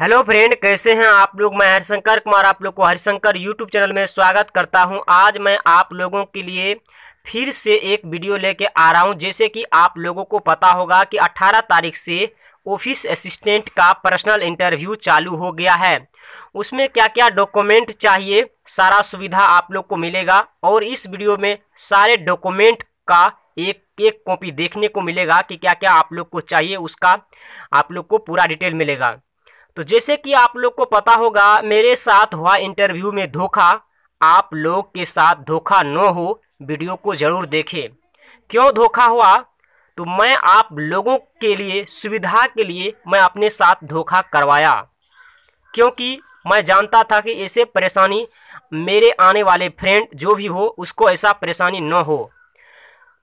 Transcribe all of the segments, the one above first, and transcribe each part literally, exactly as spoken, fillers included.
Hello friend, कैसे हैं आप लोग। मैं हरिशंकर कुमार आप लोग को हरिशंकर यूट्यूब चैनल में स्वागत करता हूं। आज मैं आप लोगों के लिए फिर से एक वीडियो लेके आ रहा हूं। जैसे कि आप लोगों को पता होगा कि अठारह तारीख से ऑफिस असिस्टेंट का पर्सनल इंटरव्यू चालू हो गया है। उसमें क्या क्या डॉक्यूमेंट चाहिए सारा सुविधा आप लोग को मिलेगा और इस वीडियो में सारे डॉक्यूमेंट का एक एक कॉपी देखने को मिलेगा कि क्या क्या आप लोग को चाहिए, उसका आप लोग को पूरा डिटेल मिलेगा। तो जैसे कि आप लोग को पता होगा मेरे साथ हुआ इंटरव्यू में धोखा, आप लोग के साथ धोखा न हो, वीडियो को ज़रूर देखें। क्यों धोखा हुआ तो मैं आप लोगों के लिए सुविधा के लिए मैं अपने साथ धोखा करवाया, क्योंकि मैं जानता था कि ऐसे परेशानी मेरे आने वाले फ्रेंड जो भी हो उसको ऐसा परेशानी न हो।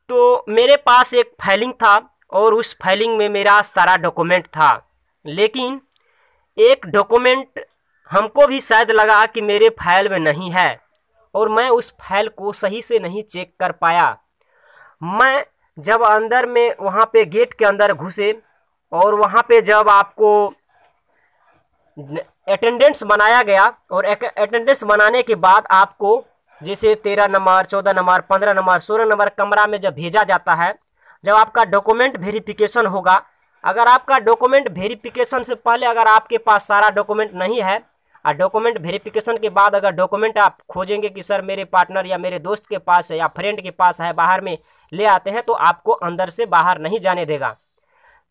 तो मेरे पास एक फाइलिंग था और उस फाइलिंग में मेरा सारा डॉक्यूमेंट था, लेकिन एक डॉक्यूमेंट हमको भी शायद लगा कि मेरे फाइल में नहीं है और मैं उस फाइल को सही से नहीं चेक कर पाया। मैं जब अंदर में वहाँ पे गेट के अंदर घुसे और वहाँ पे जब आपको अटेंडेंस बनाया गया और अटेंडेंस बनाने के बाद आपको जैसे तेरह नंबर चौदह नंबर पंद्रह नंबर सोलह नंबर कमरा में जब भेजा जाता है, जब आपका डॉक्यूमेंट वेरिफिकेशन होगा, अगर आपका डॉक्यूमेंट वेरिफिकेशन से पहले अगर आपके पास सारा डॉक्यूमेंट नहीं है और डॉक्यूमेंट वेरिफिकेशन के बाद अगर डॉक्यूमेंट आप खोजेंगे कि सर मेरे पार्टनर या मेरे दोस्त के पास है या फ्रेंड के पास है, बाहर में ले आते हैं, तो आपको अंदर से बाहर नहीं जाने देगा।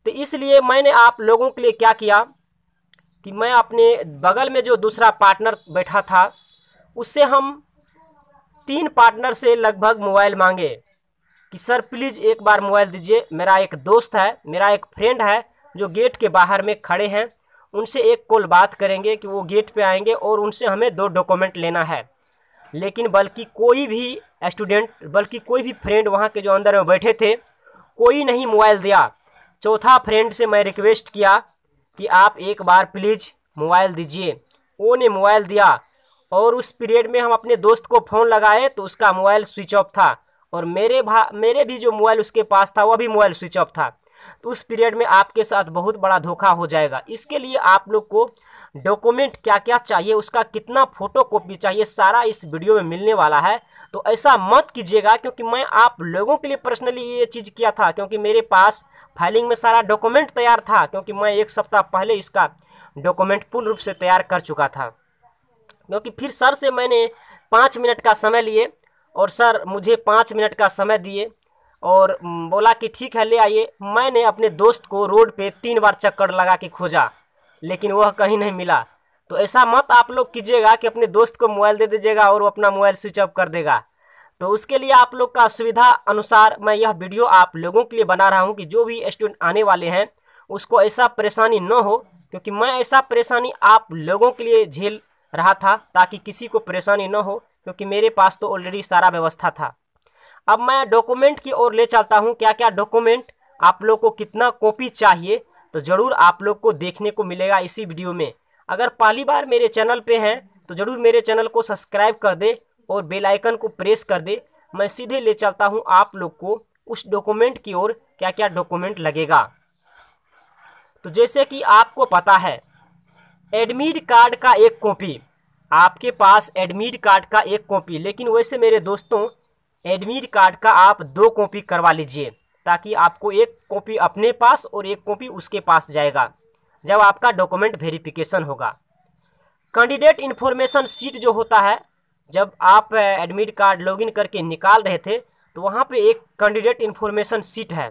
तो इसलिए मैंने आप लोगों के लिए क्या किया कि मैं अपने बगल में जो दूसरा पार्टनर बैठा था उससे, हम तीन पार्टनर से लगभग मोबाइल मांगे कि सर प्लीज़ एक बार मोबाइल दीजिए, मेरा एक दोस्त है, मेरा एक फ्रेंड है जो गेट के बाहर में खड़े हैं, उनसे एक कॉल बात करेंगे कि वो गेट पे आएंगे और उनसे हमें दो डॉक्यूमेंट लेना है। लेकिन बल्कि कोई भी स्टूडेंट बल्कि कोई भी फ्रेंड वहाँ के जो अंदर में बैठे थे कोई नहीं मोबाइल दिया। चौथा फ्रेंड से मैं रिक्वेस्ट किया कि आप एक बार प्लीज़ मोबाइल दीजिए, उन्होंने मोबाइल दिया और उस पीरियड में हम अपने दोस्त को फ़ोन लगाए तो उसका मोबाइल स्विच ऑफ था और मेरे भा मेरे भी जो मोबाइल उसके पास था वह भी मोबाइल स्विच ऑफ था। तो उस पीरियड में आपके साथ बहुत बड़ा धोखा हो जाएगा। इसके लिए आप लोग को डॉक्यूमेंट क्या क्या चाहिए, उसका कितना फोटो कॉपी चाहिए, सारा इस वीडियो में मिलने वाला है। तो ऐसा मत कीजिएगा, क्योंकि मैं आप लोगों के लिए पर्सनली ये चीज़ किया था, क्योंकि मेरे पास फाइलिंग में सारा डॉक्यूमेंट तैयार था, क्योंकि मैं एक सप्ताह पहले इसका डॉक्यूमेंट पूर्ण रूप से तैयार कर चुका था। क्योंकि फिर सर से मैंने पाँच मिनट का समय लिए और सर मुझे पाँच मिनट का समय दिए और बोला कि ठीक है ले आइए। मैंने अपने दोस्त को रोड पे तीन बार चक्कर लगा के खोजा, लेकिन वह कहीं नहीं मिला। तो ऐसा मत आप लोग कीजिएगा कि अपने दोस्त को मोबाइल दे दीजिएगा और वो अपना मोबाइल स्विच ऑफ कर देगा। तो उसके लिए आप लोग का सुविधा अनुसार मैं यह वीडियो आप लोगों के लिए बना रहा हूँ कि जो भी स्टूडेंट आने वाले हैं उसको ऐसा परेशानी न हो, क्योंकि मैं ऐसा परेशानी आप लोगों के लिए झेल रहा था ताकि किसी को परेशानी न हो, क्योंकि मेरे पास तो ऑलरेडी सारा व्यवस्था था। अब मैं डॉक्यूमेंट की ओर ले चलता हूं, क्या क्या डॉक्यूमेंट आप लोग को कितना कॉपी चाहिए, तो ज़रूर आप लोग को देखने को मिलेगा इसी वीडियो में। अगर पहली बार मेरे चैनल पे हैं तो ज़रूर मेरे चैनल को सब्सक्राइब कर दे और बेल आइकन को प्रेस कर दे। मैं सीधे ले चलता हूँ आप लोग को उस डॉक्यूमेंट की ओर, क्या क्या डॉक्यूमेंट लगेगा। तो जैसे कि आपको पता है एडमिट कार्ड का एक कॉपी, आपके पास एडमिट कार्ड का एक कॉपी, लेकिन वैसे मेरे दोस्तों एडमिट कार्ड का आप दो कॉपी करवा लीजिए, ताकि आपको एक कॉपी अपने पास और एक कॉपी उसके पास जाएगा जब आपका डॉक्यूमेंट वेरिफिकेशन होगा। कैंडिडेट इन्फॉर्मेशन शीट जो होता है, जब आप एडमिट कार्ड लॉगिन करके निकाल रहे थे तो वहाँ पे एक कैंडिडेट इन्फॉर्मेशन शीट है,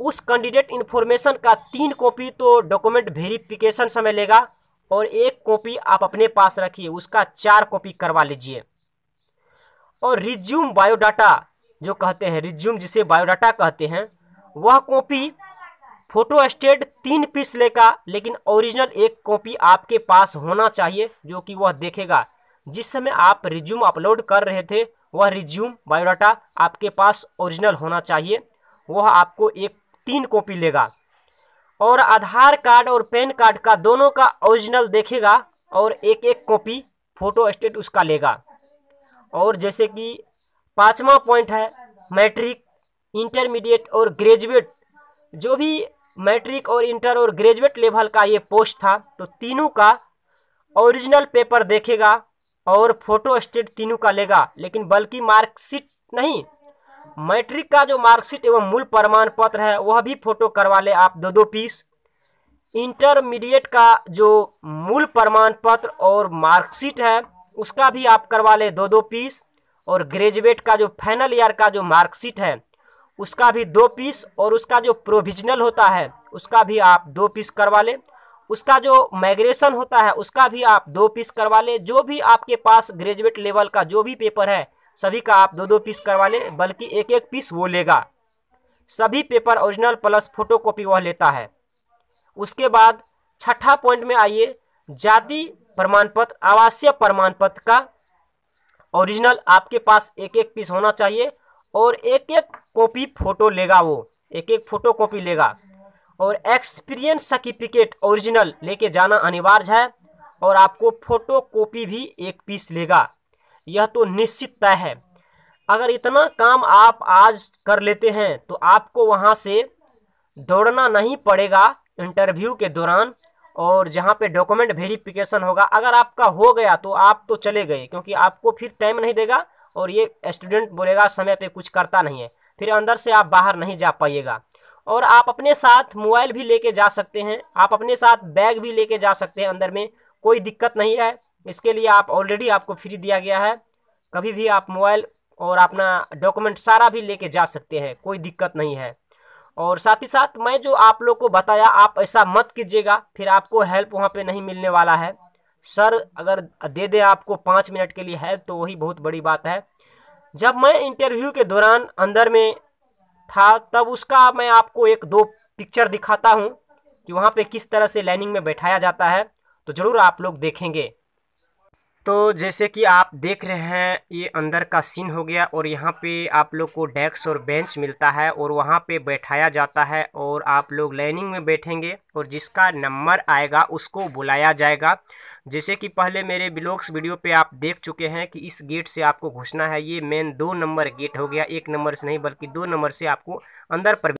उस कैंडिडेट इन्फॉर्मेशन का तीन कॉपी तो डॉक्यूमेंट वेरिफिकेशन समय लेगा और एक कॉपी आप अपने पास रखिए, उसका चार कॉपी करवा लीजिए। और रिज्यूम बायोडाटा जो कहते हैं, रिज्यूम जिसे बायोडाटा कहते हैं, वह कॉपी फोटो स्टेट तीन पीस लेगा, लेकिन ओरिजिनल एक कॉपी आपके पास होना चाहिए जो कि वह देखेगा जिस समय आप रिज्यूम अपलोड कर रहे थे, वह रिज्यूम बायोडाटा आपके पास ओरिजिनल होना चाहिए। वह आपको एक तीन कॉपी लेगा और आधार कार्ड और पैन कार्ड का दोनों का ओरिजिनल देखेगा और एक एक कॉपी फोटो स्टेट उसका लेगा। और जैसे कि पाँचवा पॉइंट है मैट्रिक, इंटरमीडिएट और ग्रेजुएट, जो भी मैट्रिक और इंटर और ग्रेजुएट लेवल का ये पोस्ट था। तो तीनों का ओरिजिनल पेपर देखेगा और फोटो स्टेट तीनों का लेगा, लेकिन बल्कि मार्कशीट नहीं, मैट्रिक का जो मार्कशीट एवं मूल प्रमाण पत्र है वह भी फोटो करवा ले आप दो दो पीस। इंटरमीडिएट का जो मूल प्रमाण पत्र और मार्कशीट है उसका भी आप करवा ले दो दो पीस, और ग्रेजुएट का जो फाइनल ईयर का जो मार्कशीट है उसका भी दो पीस, और उसका जो प्रोविजनल होता है उसका भी आप दो पीस करवा ले, उसका जो माइग्रेशन होता है उसका भी आप दो पीस करवा ले। जो भी आपके पास ग्रेजुएट लेवल का जो भी पेपर है सभी का आप दो दो पीस करवा ले, बल्कि एक एक पीस वो लेगा। सभी paper original plus photocopy वह लेता है। उसके बाद छठा पॉइंट में आइए, जाति प्रमाण पत्र आवासीय प्रमाण पत्र का ओरिजिनल आपके पास एक एक पीस होना चाहिए, और एक एक कॉपी फोटो लेगा, वो एक एक फोटो कॉपी लेगा। और एक्सपीरियंस सर्टिफिकेट ओरिजिनल लेके जाना अनिवार्य है, और आपको फोटो कॉपी भी एक पीस लेगा, यह तो निश्चित तय है। अगर इतना काम आप आज कर लेते हैं तो आपको वहाँ से दौड़ना नहीं पड़ेगा इंटरव्यू के दौरान, और जहाँ पे डॉक्यूमेंट वेरिफिकेशन होगा अगर आपका हो गया तो आप तो चले गए, क्योंकि आपको फिर टाइम नहीं देगा और ये स्टूडेंट बोलेगा समय पे कुछ करता नहीं है, फिर अंदर से आप बाहर नहीं जा पाइएगा। और आप अपने साथ मोबाइल भी लेके जा सकते हैं, आप अपने साथ बैग भी लेके जा सकते हैं अंदर में, कोई दिक्कत नहीं है। इसके लिए आप ऑलरेडी आपको फ्री दिया गया है, कभी भी आप मोबाइल और अपना डॉक्यूमेंट सारा भी लेके जा सकते हैं, कोई दिक्कत नहीं है। और साथ ही साथ मैं जो आप लोग को बताया आप ऐसा मत कीजिएगा, फिर आपको हेल्प वहाँ पे नहीं मिलने वाला है। सर अगर दे दे आपको पाँच मिनट के लिए हेल्प तो वही बहुत बड़ी बात है। जब मैं इंटरव्यू के दौरान अंदर में था तब उसका मैं आपको एक दो पिक्चर दिखाता हूँ कि वहाँ पे किस तरह से लाइनिंग में बैठाया जाता है, तो ज़रूर आप लोग देखेंगे। तो जैसे कि आप देख रहे हैं ये अंदर का सीन हो गया, और यहाँ पे आप लोग को डेस्क और बेंच मिलता है और वहाँ पे बैठाया जाता है, और आप लोग लाइनिंग में बैठेंगे और जिसका नंबर आएगा उसको बुलाया जाएगा। जैसे कि पहले मेरे ब्लॉग्स वीडियो पे आप देख चुके हैं कि इस गेट से आपको घुसना है, ये मेन दो नंबर गेट हो गया, एक नंबर से नहीं बल्कि दो नंबर से आपको अंदर प्रवेश